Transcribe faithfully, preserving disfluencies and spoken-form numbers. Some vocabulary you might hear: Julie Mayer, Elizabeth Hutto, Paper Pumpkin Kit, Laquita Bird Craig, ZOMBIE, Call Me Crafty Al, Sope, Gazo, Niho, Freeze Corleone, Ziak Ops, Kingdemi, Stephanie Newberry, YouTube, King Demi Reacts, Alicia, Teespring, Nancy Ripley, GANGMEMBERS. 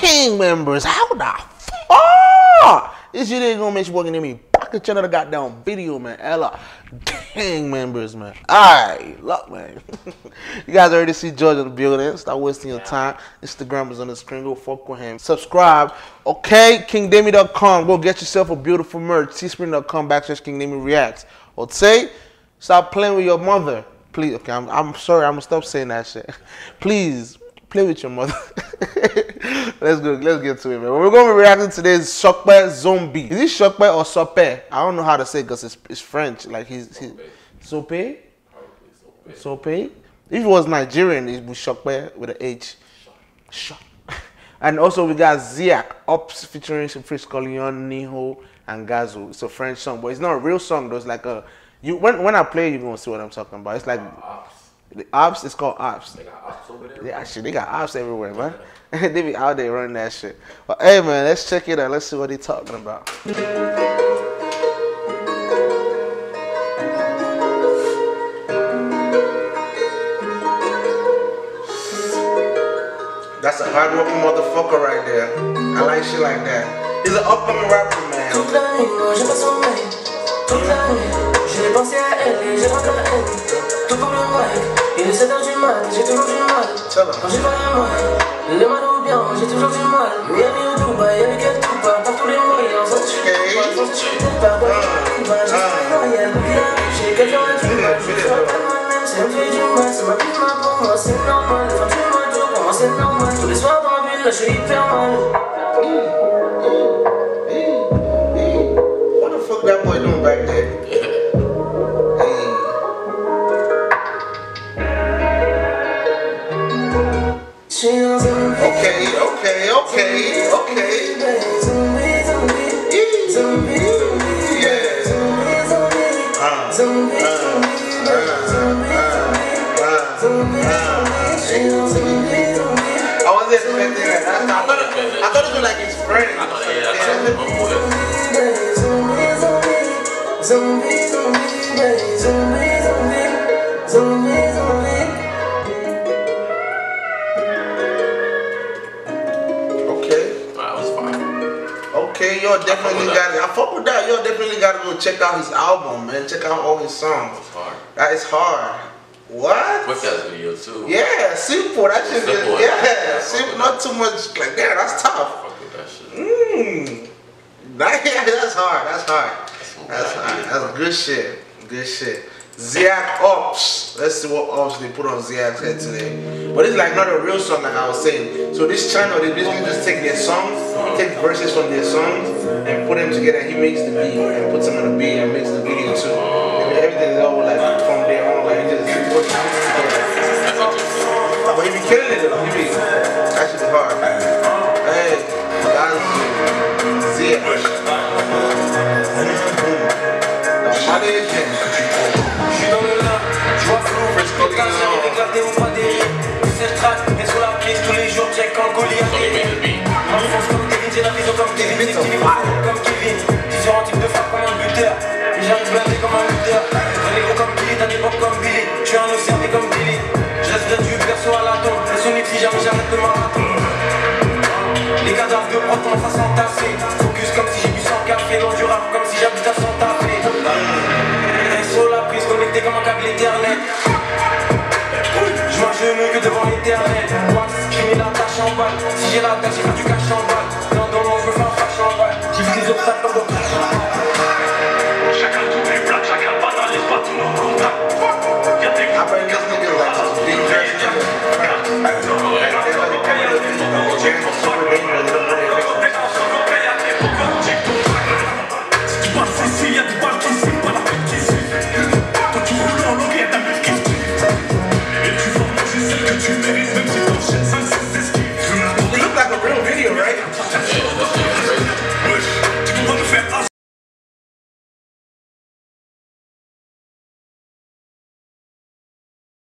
gang members, how the fuck? This shit ain't gonna make you walking in me. Pocket channel the goddamn video, man. Ella. Gang members, man. Alright, look, man. You guys already see George in the building. Stop wasting your time. Instagram is on the screen. Go fuck with him. Subscribe. Okay, kingdemi dot com. Go get yourself a beautiful merch. Teespring dot com backslash kingdemi reacts. Or say, stop playing with your mother. Please, okay, I'm, I'm sorry, I'm gonna stop saying that shit. Please, play with your mother. Let's go, let's get to it, man. We're gonna be reacting to today's Sope Zombie. Is it Sope or Sope? I don't know how to say it because it's, it's French. Like, he's, he's Sope? Sope? Sope? If it was Nigerian, it would be Sope with an H. Shop. And also, we got Ziak Ops featuring Freeze Corleone, Niho, and Gazo. It's a French song, but it's not a real song, though. It's like a You, when, when I play, you're going to see what I'm talking about. It's like, uh, ops. The ops, it's called ops. They got ops over there? Yeah, shit, they got ops everywhere, man. Yeah. They be out there running that shit. But hey, man, let's check it out. Let's see what they talking about. That's a hard-working motherfucker right there. I like shit like that. He's an upcoming rapper, man. J'ai pensé à elle et j'ai pensé à elle. Tout pour le mal. Il est sept heures du mal, j'ai toujours du mal. Quand j'ai pas le mal, le mal ou bien, j'ai toujours du mal. Miami ou Dubaï, y'a qu'elle tout part. Par tous les moyens, sans tuer le mal, sans tuer le mal. J'ai pas le mal, j'ai quelqu'un à du mal. Je suis pas moi-même, c'est une fille du mal. C'est ma vie, ma pour moi, c'est normal. Les femmes du mal, tout pour moi, c'est normal. Tous les soirs dans ma ville, là, je suis hyper mal. What the fuck that boy doing back there? Okay, okay, okay, okay. I wasn't expecting that. I thought it, I thought it was like his friend. I thought, yeah, I thought it was my boy. Okay, y'all definitely got it. I fuck with that. Y'all definitely got to go check out his album, man. Check out all his songs. That's hard. That is hard. What? Quick ass video too. Yeah, simple. That shit is, yeah, simple. Not too much. Like, yeah, that's tough. Fuck with that shit. Mmm. That, yeah, that's hard. That's hard. That's hard. That's good shit. Good shit. Ziak Ops. Let's see what ops they put on Ziak's head today. But it's like not a real song, like I was saying. So this channel, they basically just take their songs, take verses from their songs, and put them together. He makes the beat and puts them on the beat and makes the video too. And everything is all like from their own, like he just puts them together. But he be killing it though. He be that shit's hard. Hey, that's Ziak. Les cadavres de prendre mon face entassée. Focus comme si j'ai bu sans café. L'on du rap comme si j'habite à Santa Fe. Sur la prise connectée comme un câble éternel. Je m'agenouille que devant l'éternel. Je mets la tâche en balle. Si j'ai la tâche,